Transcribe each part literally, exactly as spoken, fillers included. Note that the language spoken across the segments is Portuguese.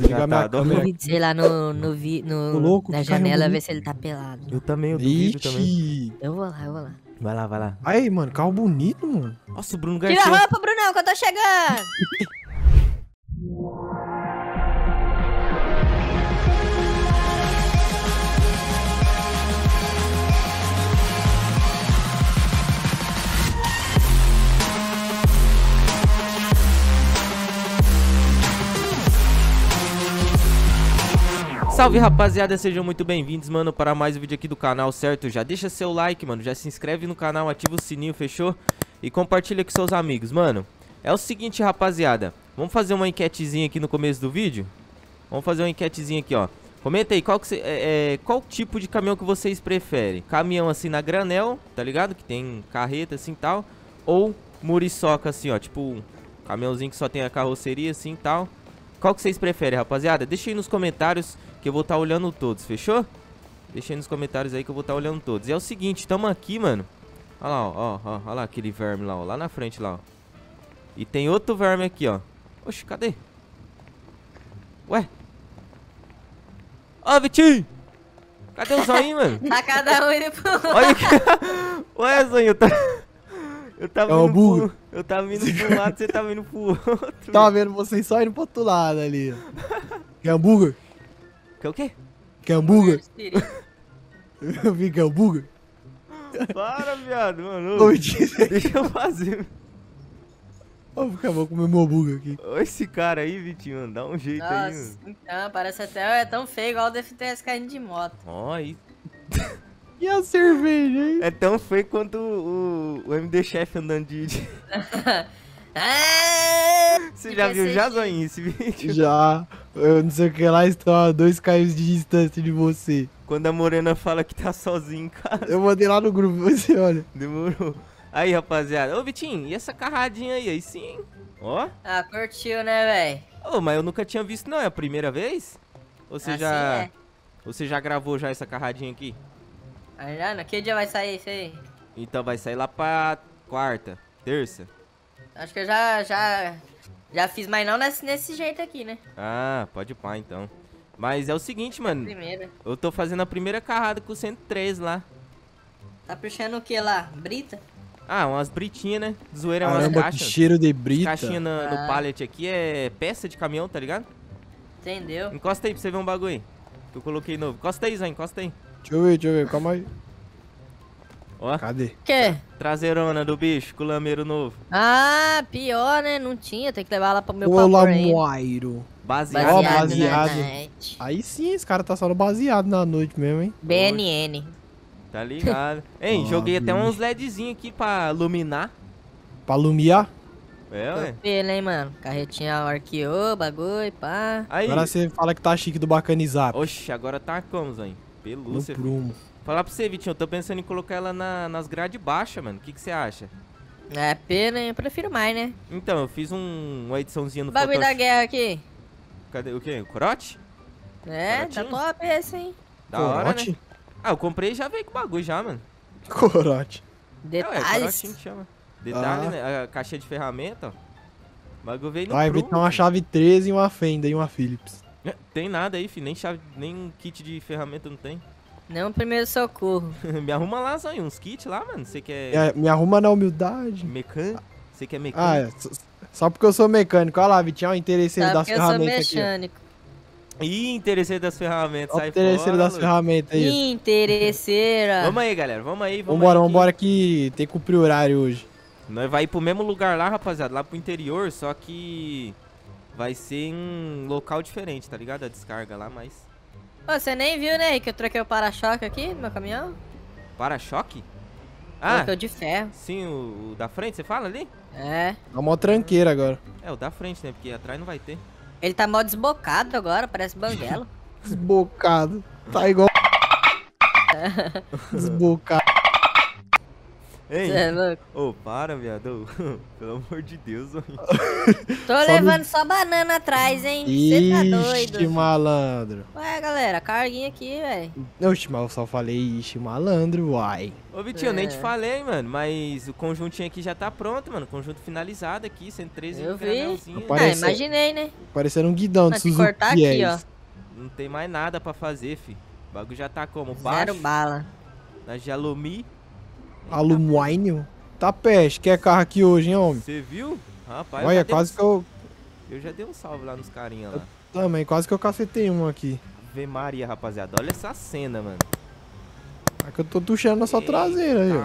Ligar minha câmera. Eu vou dizer lá no, no, vi, no louco, na janela, ver se ele tá pelado. Eu também, eu duvido também. Eu vou lá, eu vou lá. Vai lá, vai lá. Aí, mano, carro bonito, mano. Nossa, o Bruno Garcia. Tira a roupa, Brunão, que eu tô chegando. Salve, rapaziada, sejam muito bem-vindos, mano, para mais um vídeo aqui do canal, certo? Já deixa seu like, mano, já se inscreve no canal, ativa o sininho, fechou? E compartilha com seus amigos, mano. É o seguinte, rapaziada, vamos fazer uma enquetezinha aqui no começo do vídeo? Vamos fazer uma enquetezinha aqui, ó. Comenta aí, qual, que cê, é, qual tipo de caminhão que vocês preferem? Caminhão assim na granel, tá ligado? Que tem carreta assim e tal. Ou muriçoca assim, ó, tipo um caminhãozinho que só tem a carroceria assim e tal. Qual que vocês preferem, rapaziada? Deixa aí nos comentários que eu vou estar olhando todos, fechou? Deixa aí nos comentários aí que eu vou estar olhando todos. E é o seguinte, tamo aqui, mano. Olha lá, ó, ó, ó lá aquele verme lá, ó, lá na frente lá, ó. E tem outro verme aqui, ó. Oxe, cadê? Ué? Ó, Vitinho! Cadê o zoinho, mano? Tá cada um indo pro... Olha que... Ué, zoinho, eu tá... Eu tava, é um burro. Pro... eu tava indo pro um lado, você tava indo pro outro. Tava vendo vocês só indo pro outro lado ali. Que hambúrguer? Que o quê? Que hambúrguer? Eu vi que hambúrguer. Para, viado, mano. Ô, deixa eu fazer. Ô, cara, vou comer meu hambúrguer aqui. Esse cara aí, Vitinho, mano, dá um jeito. Nossa, aí, mano. Então, parece até é tão feio igual o D F T S caindo de moto. Ó, aí. E a cerveja, hein? É tão feio quanto o, o, o M D Chef andando de... Você já viu já, Zoinho, esse vídeo? Já. Eu não sei o que lá, estou a dois km de distância de você. Quando a Morena fala que tá sozinho em casa. Eu mandei lá no grupo, você olha. Demorou. Aí, rapaziada. Ô, Vitinho, e essa carradinha aí? Aí sim, ó. Ah, curtiu, né, velho? Ô, mas eu nunca tinha visto, não. É a primeira vez? Ou você, assim já... é. Você já gravou já essa carradinha aqui? Ah, não. Que dia vai sair isso aí? Então vai sair lá pra quarta, terça. Acho que eu já, já, já fiz, mas não nesse, nesse jeito aqui, né? Ah, pode pá, então. Mas é o seguinte, mano. Primeira. Eu tô fazendo a primeira carrada com o cento e três lá. Tá puxando o que lá? Brita? Ah, umas britinhas, né? Zoeira, umas caixas. Caramba, que cheiro de brita. Caixinha no, ah. no pallet aqui é peça de caminhão, tá ligado? Entendeu. Encosta aí pra você ver um bagulho aí, que eu coloquei novo. Encosta aí, Zé, encosta aí. Deixa eu ver, deixa eu ver, calma aí. Ó, cadê? Que? Traseirona do bicho, com o lameiro novo. Ah, pior, né? Não tinha, tem que levar lá pro meu pau. O lamoiro. Baseado, oh, baseado. Na aí sim, esse cara tá só no baseado na noite mesmo, hein? B N N. Tá ligado. Hein, oh, joguei bicho. Até uns LEDzinhos aqui pra iluminar. Pra iluminar? É, ué. Pelo, hein, mano. Carretinha arqueou, bagulho, pá. Aí. Agora você fala que tá chique do bacanizar. Oxe, agora tá como, Zé? Pelúcia. Falar pra você, Vitinho, eu tô pensando em colocar ela na, nas grades baixas, mano. O que que você acha? É pena, eu prefiro mais, né? Então, eu fiz um, uma ediçãozinha no Photoshop. Bagulho da guerra aqui. Cadê o quê? O corote? É, Corotinho? Tá top esse, hein? Da corote? Hora, né? Ah, eu comprei e já veio com o bagulho já, mano. Corote. Detalhes. Não, é corote que chama. Detalhe, ah. Né? A caixinha de ferramenta, ó. O bagulho veio no Vai, Vitão, uma chave treze e uma Fenda e uma Philips. Tem nada aí, filho. Nem chave, nem kit de ferramenta não tem. Não, primeiro socorro. Me arruma lá, só uns kits lá, mano. Você quer... É, me arruma na humildade. Mecânico? Você quer mecânico? Ah, é. Só porque eu sou mecânico. Olha lá, Vitinho, é o interesseiro das ferramentas aqui. Eu sou mecânico. Ih, interesseiro das ferramentas. Sai fora, interesseiro das ferramentas aí. Interesseira. Vamos aí, galera. Vamos aí, vamos Vambora, aí vambora que tem que cumprir o horário hoje. Nós vai ir pro mesmo lugar lá, rapaziada. Lá pro interior, só que... vai ser em local diferente, tá ligado? A descarga lá, mas... Pô, você nem viu, né, que eu troquei o para-choque aqui no meu caminhão? Para-choque? Ah! Trocou de ferro. Sim, o, o da frente, você fala ali? É. Tá mó tranqueira agora. É, o da frente, né, porque atrás não vai ter. Ele tá mó desbocado agora, parece banguela. Desbocado. Tá igual... Desbocado. Ei, cê é louco. Ô, oh, para, viado. Pelo amor de Deus, mãe. Tô só levando no... só banana atrás, hein? Você tá doido. Ixi, malandro. Ué, galera, carguinha aqui, velho. Oxi, mas eu só falei, ixi, malandro, uai. Ô, Vitinho, é. nem te falei, mano, mas o conjuntinho aqui já tá pronto, mano. Conjunto finalizado aqui, cento e treze. Eu vi. Aparece... Ah, imaginei, né? Parecendo um guidão de Suzuki. Cortar aqui, ó. Não tem mais nada pra fazer, fi. O bagulho já tá como? Baixo. Zero bala. Na Jalumi. Alumínio? Tá peste, quer carro aqui hoje, hein, homem? Você viu? Rapaz, olha, quase um... que eu... Eu já dei um salve lá nos carinha lá. Eu também, quase que eu cacetei um aqui. Ave Maria, rapaziada. Olha essa cena, mano. É que eu tô tuchando na sua traseira aí, ó.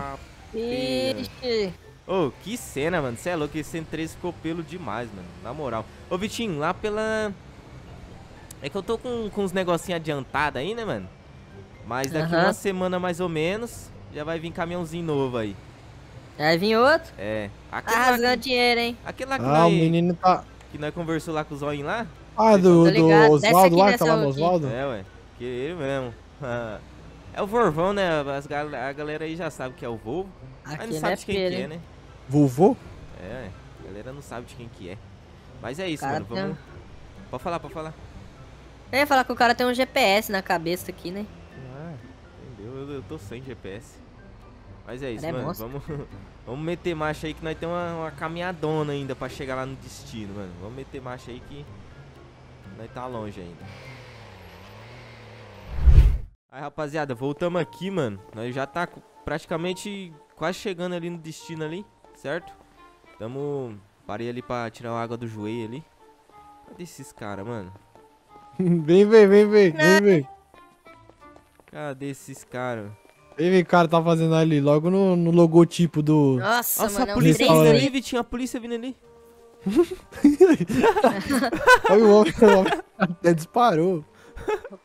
Ô, oh, que cena, mano. Você é louco, esse cento e treze ficou pelo demais, mano. Na moral. Ô, Vitinho, lá pela... É que eu tô com, com uns negocinhos adiantados aí, né, mano? Mas daqui uh-huh. uma semana, mais ou menos... Já vai vir caminhãozinho novo aí. Vai vir outro? É. Aquele tá rasgando que... dinheiro, hein? Aquele lá que ah, nós... o menino tá... Que nós conversou lá com o Zóinho lá. Ah, do, do Osvaldo lá, que tá lá no Osvaldo? É, ué. Que ele mesmo. É o Vorvão, né? As gal... A galera aí já sabe que é o Volvo. Aqui mas não sabe é de quem pele, que é, né? Vovô? É, a galera não sabe de quem que é. Mas é isso, cara, mano. Vamos... Tem... Pode falar, pode falar. Eu ia falar que o cara tem um G P S na cabeça aqui, né? Ah, entendeu? Eu, eu tô sem G P S. Mas é isso, é mano. Vamos, vamos meter marcha aí que nós temos uma, uma caminhadona ainda pra chegar lá no destino, mano. Vamos meter marcha aí que nós tá longe ainda. Aí, rapaziada, voltamos aqui, mano. Nós já tá praticamente quase chegando ali no destino ali, certo? Tamo... Parei ali pra tirar a água do joelho ali. Cadê esses caras, mano? Vem, vem, vem, vem, vem, vem. Cadê esses caras? Ele, cara, tá fazendo ali, logo no, no logotipo do... Nossa, Nossa mano, a polícia é um vindo ali, Vitinho, a polícia vindo ali. Olha o homem, o homem até disparou.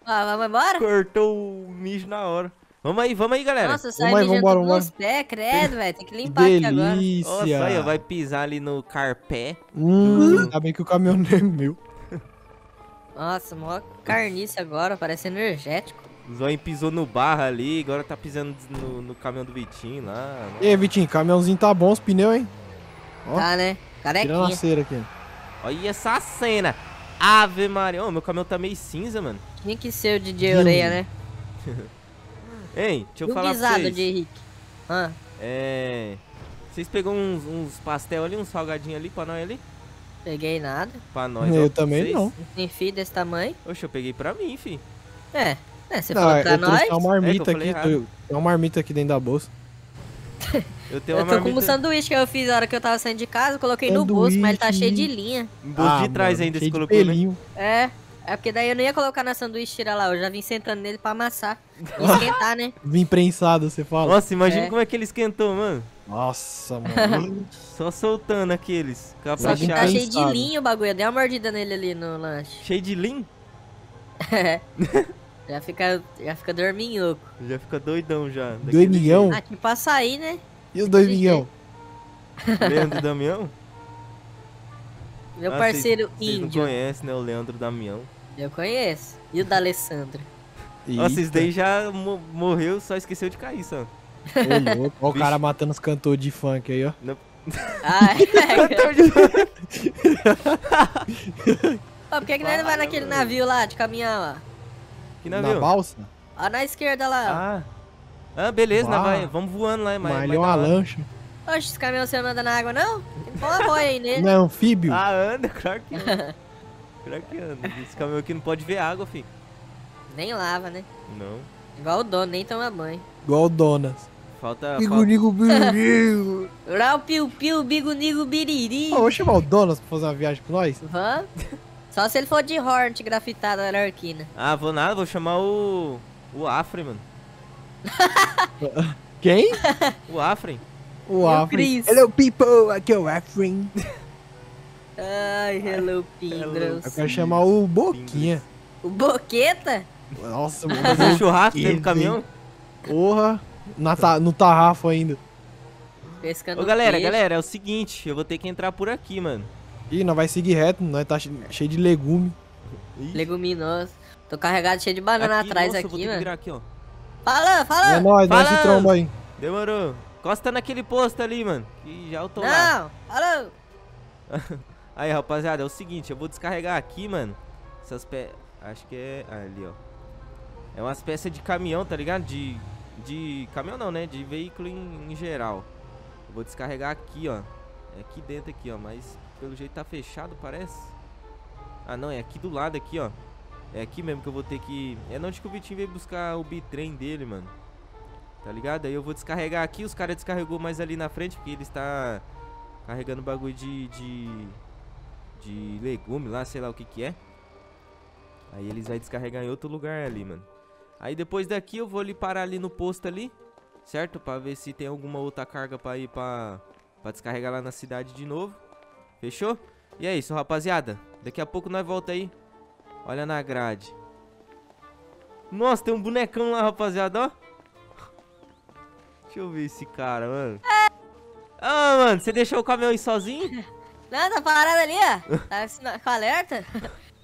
Ah, vamos embora? Cortou o mijo na hora. Vamos aí, vamos aí, galera. Nossa, sai mijando nos pés, credo, velho. Tem que limpar aqui agora. Nossa, aí, ó, vai pisar ali no carpé. Hum, ainda bem que o caminhão não é meu. Nossa, mó carniça agora, parece energético. O Zóinho pisou no barra ali, agora tá pisando no, no caminhão do Vitinho lá. E aí, Vitinho, caminhãozinho tá bom, os pneus, hein? Ó, tá, né? Carequinha. A cera aqui. Olha essa cena. Ave Maria. Ô, meu caminhão tá meio cinza, mano. Tinha que ser o D J Oreia, né? Hein, deixa eu e falar pra vocês. O D J Henrique. Ah. É... Vocês pegou uns, uns pastel ali, uns salgadinhos ali pra nós ali? Peguei nada. Pra nós. Eu também vocês? Não. Tem filho desse tamanho? Oxe, eu peguei pra mim, fi. É. É, você não, falou pra nós? Tem uma marmita é, aqui, tô, tem uma marmita aqui dentro da bolsa. Eu tenho uma eu tô marmita... com um sanduíche que eu fiz na hora que eu tava saindo de casa, coloquei sanduíche no bolso, mas ele tá cheio de linha. No bolso ah, de trás mano, ainda se colocou, pelinho, né? É, é porque daí eu não ia colocar na sanduíche, tira lá, eu já vim sentando nele pra amassar. E esquentar, né? Vim prensado, você fala. Nossa, imagina é. como é que ele esquentou, mano. Nossa, mano. Só soltando aqueles. Só que tá cheio de linho o bagulho, eu dei uma mordida nele ali no lanche. Cheio de linho? É. Já fica, já fica dorminhoco. Já fica doidão já. Dois milhão? Ah, tipo açaí, né? E os dois milhão? Leandro Damião? Meu ah, parceiro cês, índio. Vocês não conhecem, né? O Leandro Damião. Eu conheço. E o da Alessandra? Nossa, esse daí já morreu, só esqueceu de cair, só. Ô, louco. Olha o cara matando os cantores de funk aí, ó. Não... Ah, é. Cantor de funk. Pô, por que que nós não vai naquele navio lá, de caminhão, lá? Na balsa? Ah, na esquerda lá. Ah, ah beleza, ah, vai. Vamos voando lá. Mas é uma lancha. Oxe, esse caminhão você não anda na água, não? Tem que pôr uma boia aí nele. Não é anfíbio? Ah, anda, claro que anda. Claro que anda. Esse caminhão aqui não pode ver água, filho. Nem lava, né? Não. Igual o dono, nem toma banho. Igual o Donas. Falta... Bigunigo, biririgo. Rau, piu, piu, bigunigo, biriri. Vou chamar o Donas pra fazer uma viagem com nós? Vamos. Só se ele for de Hornet grafitado na Arquina. Ah, vou nada, vou chamar o... O Afren, mano. Quem? O Afren. O Afren. Hello, people, aqui é o Afren. Ai, hello, Pindros. Eu quero chamar o Boquinha. O Boqueta? Nossa, mano. Fazer um churrasco dentro do caminhão? Porra. Na ta... No tarrafo ainda. Pescando. Ô, galera, peixe. galera, é o seguinte. Eu vou ter que entrar por aqui, mano. Ih, nós vai seguir reto, nós tá cheio de legume. Leguminoso. Tô carregado cheio de banana aqui, atrás nossa, aqui, eu vou mano. Virar aqui, ó. Fala, fala. É nóis, nós se tromba aí. Demorou. Encosta naquele posto ali, mano. Que já eu tô lá. Não! Alô! Aí, rapaziada, é o seguinte. Eu vou descarregar aqui, mano. Essas peças... Acho que é... Ali, ó. É umas peças de caminhão, tá ligado? De... De... Caminhão não, né? De veículo em, em geral. Eu vou descarregar aqui, ó. É aqui dentro, aqui, ó. Mas pelo jeito tá fechado, parece. Ah, não. É aqui do lado, aqui, ó. É aqui mesmo que eu vou ter que... É onde que o Vitinho veio buscar o bitrem dele, mano. Tá ligado? Aí eu vou descarregar aqui. Os caras descarregou mais ali na frente, porque ele está carregando bagulho de, de... De legume lá, sei lá o que que é. Aí eles vão descarregar em outro lugar ali, mano. Aí depois daqui eu vou ali parar ali no posto ali, certo? Pra ver se tem alguma outra carga pra ir pra... Pra descarregar lá na cidade de novo. Fechou? E é isso, rapaziada. Daqui a pouco nós volta aí. Olha na grade. Nossa, tem um bonecão lá, rapaziada, ó. Deixa eu ver esse cara, mano. Ah, mano, você deixou o caminhão aí sozinho? Não, tá parado ali, ó. Tá com alerta.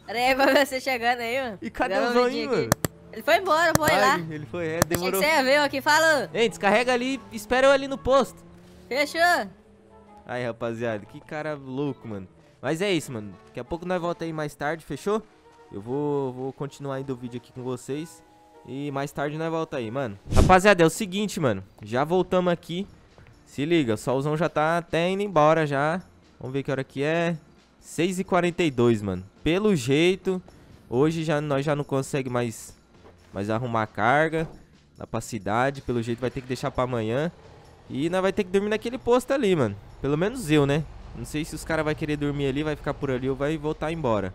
Pera aí pra ver você chegando aí, mano. E cadê o zoninho, mano? Ele foi embora, foi Ai, lá. Ele foi, é, demorou. Achei que você veio aqui, falou. Ei, descarrega ali, espera eu ali no posto. Fechou. Aí, rapaziada, que cara louco, mano. Mas é isso, mano. Daqui a pouco nós volta aí mais tarde, fechou? Eu vou, vou continuar indo o vídeo aqui com vocês. E mais tarde nós volta aí, mano. Rapaziada, é o seguinte, mano. Já voltamos aqui. Se liga, o solzão já tá até indo embora já. Vamos ver que hora que é. seis e quarenta e dois, mano. Pelo jeito, hoje já, nós já não conseguimos mais, mais arrumar carga. Lá pra cidade. Pelo jeito vai ter que deixar pra amanhã. E nós vai ter que dormir naquele posto ali, mano. Pelo menos eu, né? Não sei se os caras vão querer dormir ali, vai ficar por ali ou vai voltar embora.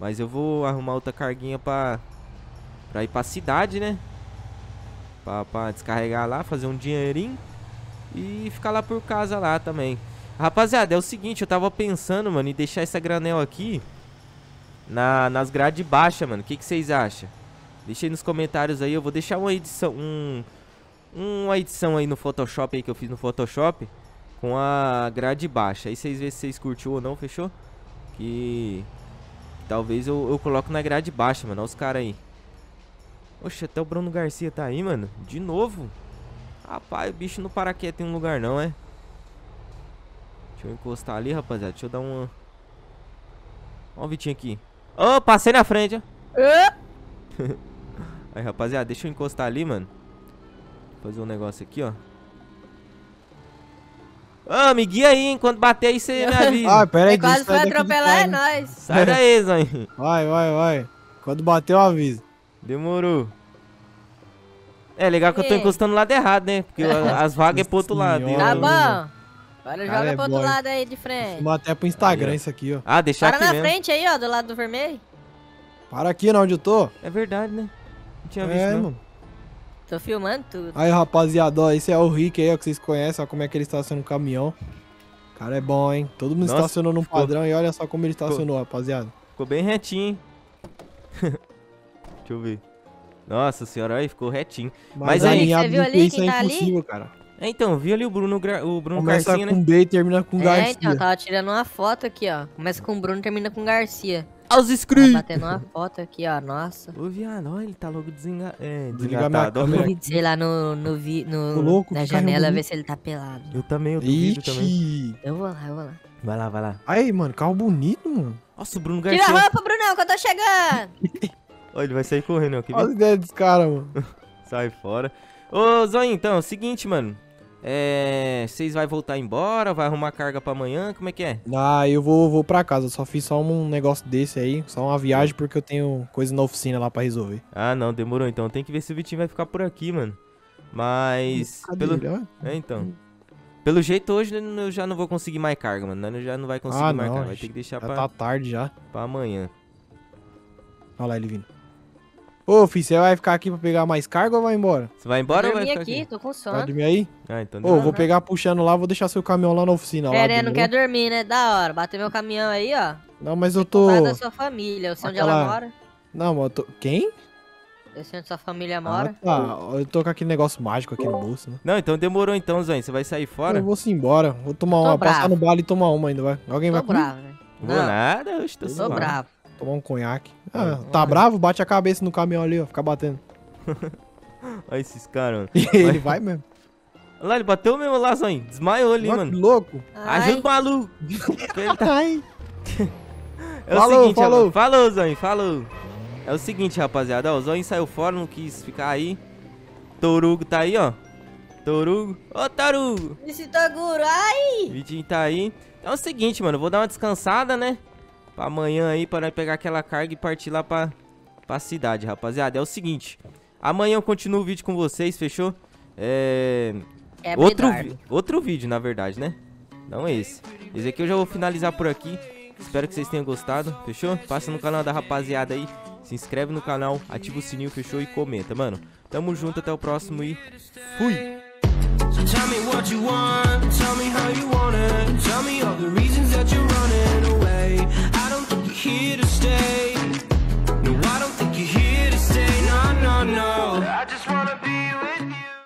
Mas eu vou arrumar outra carguinha pra... Pra ir pra cidade, né? Pra, pra descarregar lá, fazer um dinheirinho. E ficar lá por casa lá também. Rapaziada, é o seguinte, eu tava pensando, mano, em deixar essa granel aqui na, nas grades baixas, mano. O que, que vocês acham? Deixa aí nos comentários aí, eu vou deixar uma edição, um, uma edição aí no Photoshop aí que eu fiz no Photoshop com a grade baixa. Aí vocês vê se vocês curtiu ou não, fechou? Que talvez eu, eu coloco na grade baixa, mano. Olha os caras aí. Oxe, até o Bruno Garcia tá aí, mano. De novo? Rapaz, o bicho não para quieto em um lugar não, é? Deixa eu encostar ali, rapaziada. Deixa eu dar uma... Ó o Vitinho aqui. Ô, oh, passei na frente, ó. Aí, rapaziada, deixa eu encostar ali, mano. Fazer um negócio aqui, ó. Ô, oh, me guia aí, hein. Quando bater aí, você me avisa. Ah, pera aí, quase foi atropelar, é nóis. Sai daí, Zóio. Vai, vai, vai. Quando bater, eu aviso. Demorou. É legal que eu tô encostando lado errado, né? Porque as vagas é pro outro lado. Tá bom. Agora joga é pro outro boy. Lado aí de frente. Vou até pro Instagram aí, isso aqui, ó. Ah, deixar aqui. Para na mesmo. Frente aí, ó, do lado do vermelho. Para aqui, não, onde eu tô. É verdade, né? Não tinha é, visto, não. Mano. Tô filmando tudo. Aí, rapaziada, ó, esse é o Rick aí, ó, que vocês conhecem, ó, como é que ele estaciona o caminhão. O cara é bom, hein? Todo mundo Nossa, estacionou num ficou... padrão e olha só como ele estacionou, ficou... rapaziada. Ficou bem retinho, hein? Deixa eu ver. Nossa senhora, aí ficou retinho. Mas, Mas aí, você viu ali quem tá é ali? Cara. É, então, vi ali o Bruno, o Bruno Começa Garcia, né? Começa com B e termina com é, Garcia. É, então, eu tava tirando uma foto aqui, ó. Começa com Bruno, termina com Garcia. Olha os inscritos! Tá batendo uma foto aqui, ó, nossa. Ô, viado, olha, ele tá logo desenga... é, desengatado. Sei lá, no, no, vi, no louco, na janela, ver se ele tá pelado. Eu também, eu duvido também. Eu vou lá, eu vou lá. Vai lá, vai lá. Aí, mano, carro bonito, mano. Nossa, o Bruno Garcia... Tira a roupa, Brunão, que eu tô chegando! Olha, ele vai sair correndo aqui. Olha a ideia dos caras, mano. Sai fora. Ô, Zóio, então, é o seguinte, mano. É... Vocês vão voltar embora? Vai arrumar carga pra amanhã? Como é que é? Ah, eu vou, vou pra casa. Eu só fiz só um negócio desse aí. Só uma viagem, porque eu tenho coisa na oficina lá pra resolver. Ah, não. Demorou, então. Tem que ver se o Vitinho vai ficar por aqui, mano. Mas... Pelo... É, então. Pelo jeito, hoje eu já não vou conseguir mais carga, mano. Eu já não vai conseguir ah, mais não, carga. Vai ter que deixar pra... Tá tarde já. Pra amanhã. Olha lá ele vindo. Ô, filho, você vai ficar aqui pra pegar mais carga ou vai embora? Você vai embora ou vai ficar aqui? aqui? Tô com sono. Vai dormir aí? Ah, então... Ô, oh, vou pegar puxando lá, vou deixar seu caminhão lá na oficina. Pera, não quer dormir, né? Da hora. Bater meu caminhão aí, ó. Não, mas eu tô... da sua família, eu sei Aquela... onde ela mora. Não, mas eu tô... Quem? Eu sei onde sua família mora. Ah, tá. Eu tô com aquele negócio mágico aqui no bolso, né? Não, então demorou então, Zóio. Você vai sair fora? Eu vou sim embora. Vou tomar uma, bravo. Passar no bala e tomar uma ainda, vai. Alguém tô vai comer? Bravo, né? Não vou nada, eu estou eu tô bravo. Tomar um conhaque. Ah, tá Olha. bravo? Bate a cabeça no caminhão ali, ó. Fica batendo. Olha esses caras, mano. Ele vai mesmo. Olha lá, ele bateu o meu laço aí. Desmaiou ali, mano. Que louco. Ai. Ajuda o maluco. Ai. É o falou, seguinte, falou. Falou, Zóio, falou. É o seguinte, rapaziada. Ó, o Zóio saiu fora, não quis ficar aí. Torugo tá aí, ó. Torugo. Ô, Torugo. Esse Toguro, ai. O Vitinho tá aí. Então é o seguinte, mano. Eu vou dar uma descansada, né? Pra amanhã aí, pra pegar aquela carga e partir lá pra, pra cidade, rapaziada. É o seguinte. Amanhã eu continuo o vídeo com vocês, fechou? É... é outro, outro vídeo, na verdade, né? Não esse. Esse aqui eu já vou finalizar por aqui. Espero que vocês tenham gostado, fechou? Passa no canal da rapaziada aí, se inscreve no canal, ativa o sininho, fechou? E comenta, mano. Tamo junto, até o próximo e fui!